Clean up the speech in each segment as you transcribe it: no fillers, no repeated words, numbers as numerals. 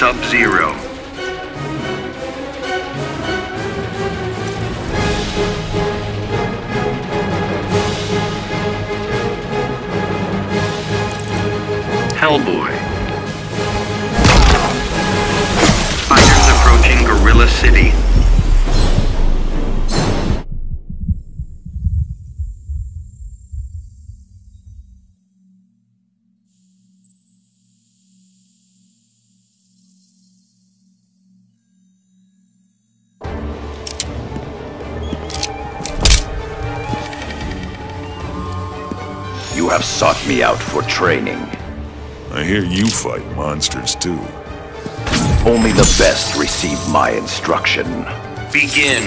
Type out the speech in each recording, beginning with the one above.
Sub Zero. Hellboy. Fighters approaching Gorilla City. You have sought me out for training. I hear you fight monsters too. Only the best receive my instruction. Begin.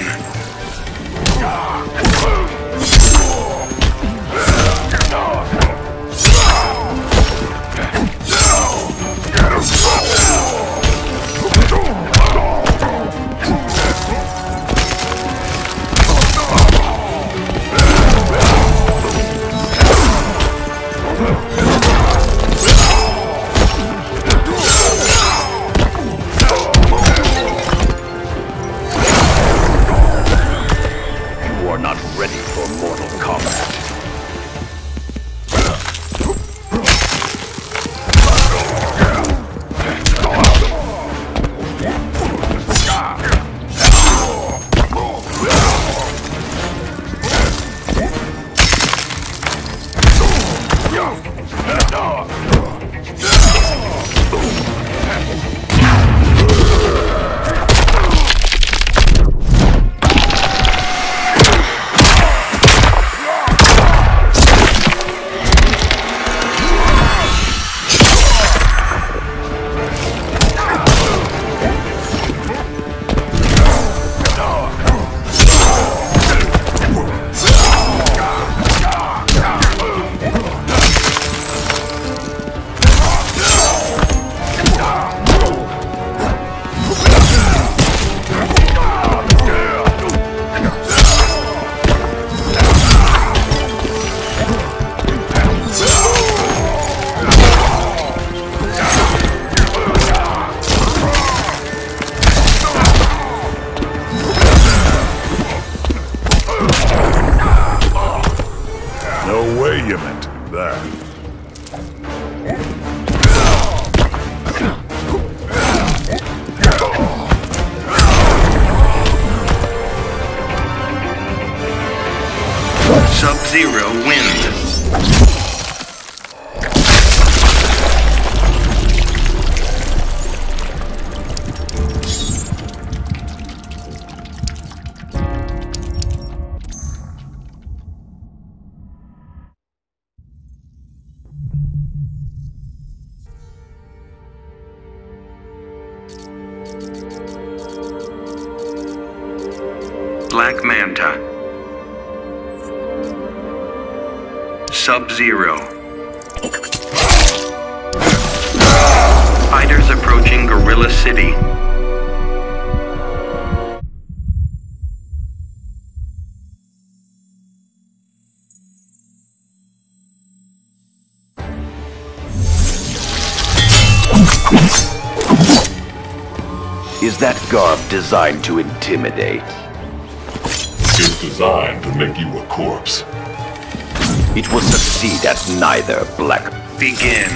Sub-Zero wins. Black Manta. Sub-Zero. Fighters approaching Gorilla City. Is that garb designed to intimidate? It's designed to make you a corpse. It will succeed at neither, Black. Begin.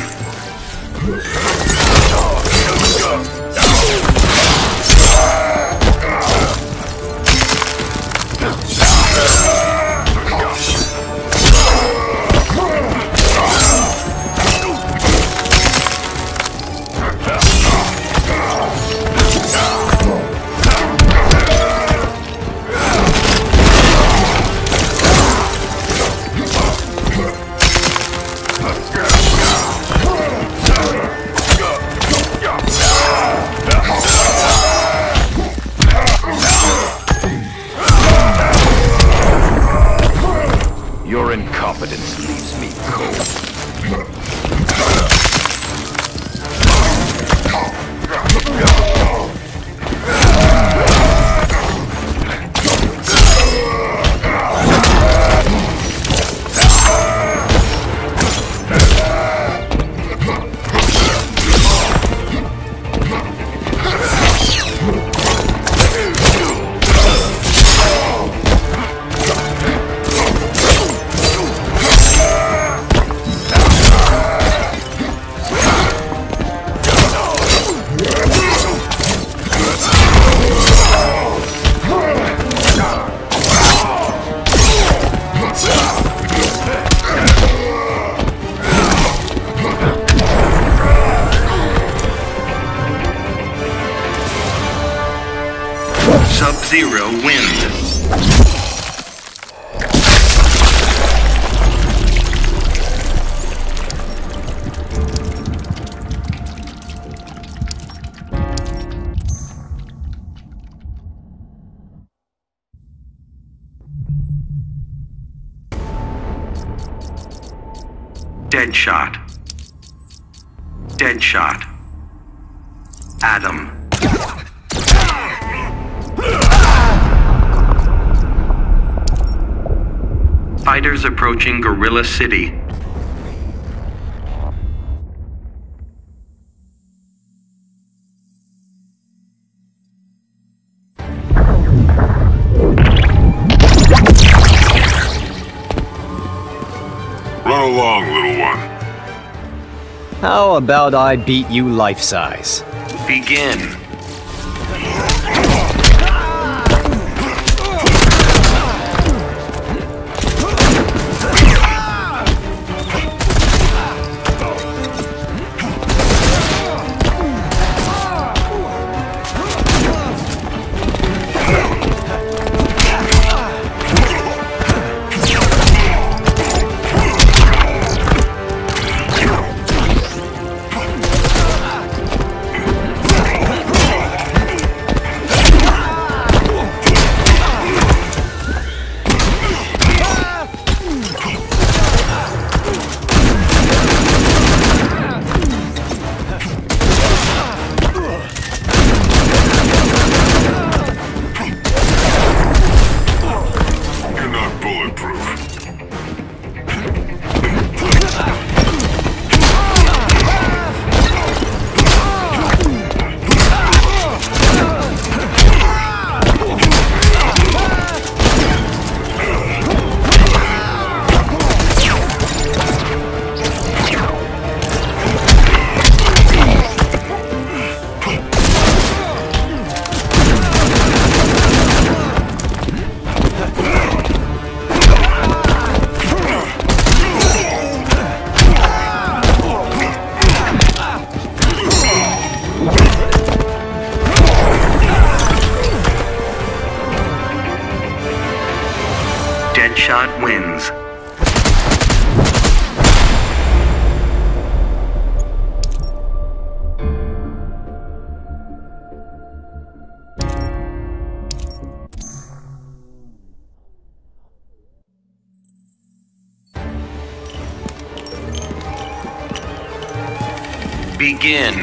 Sub-Zero wins. Deadshot. Deadshot. Adam. Fighters approaching Gorilla City. How about I beat you life-size? Begin. Deadshot wins. Begin.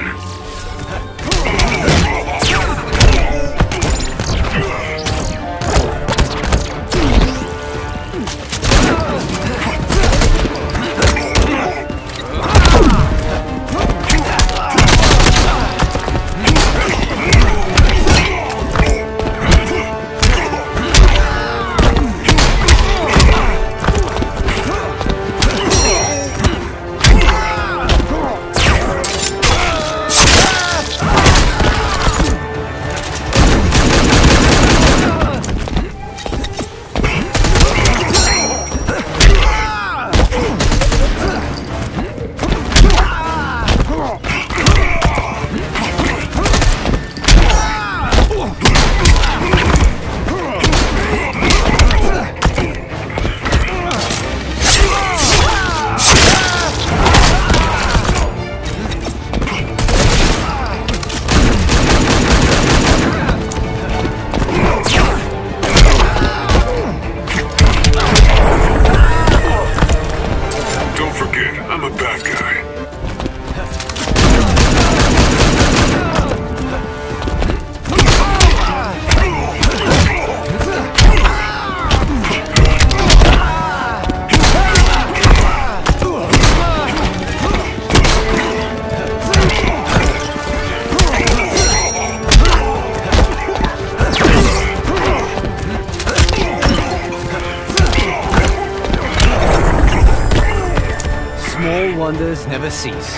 Wonders never cease.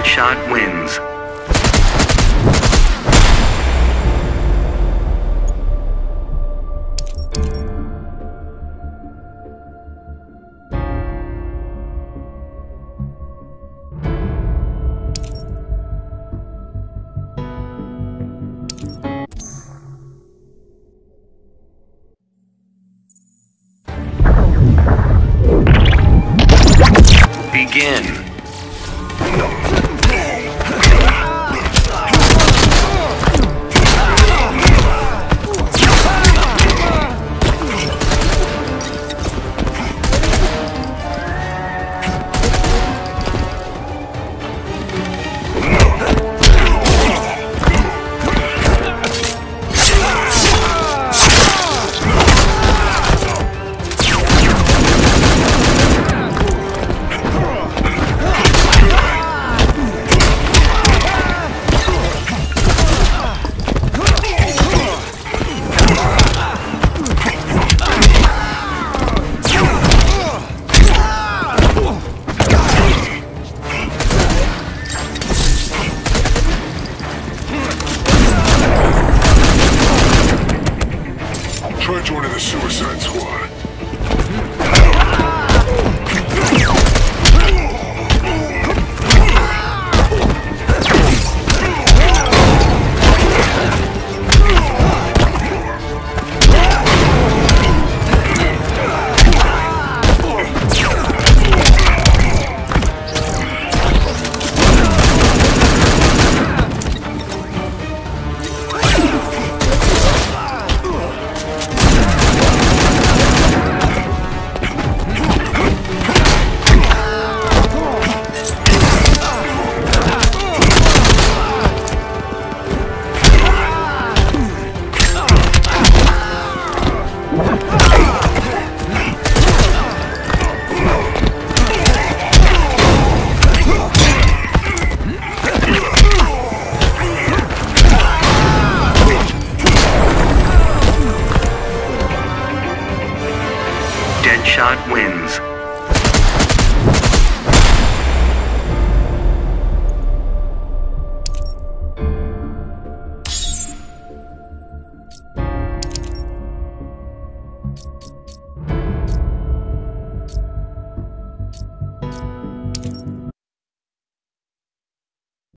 Deadshot wins. Begin.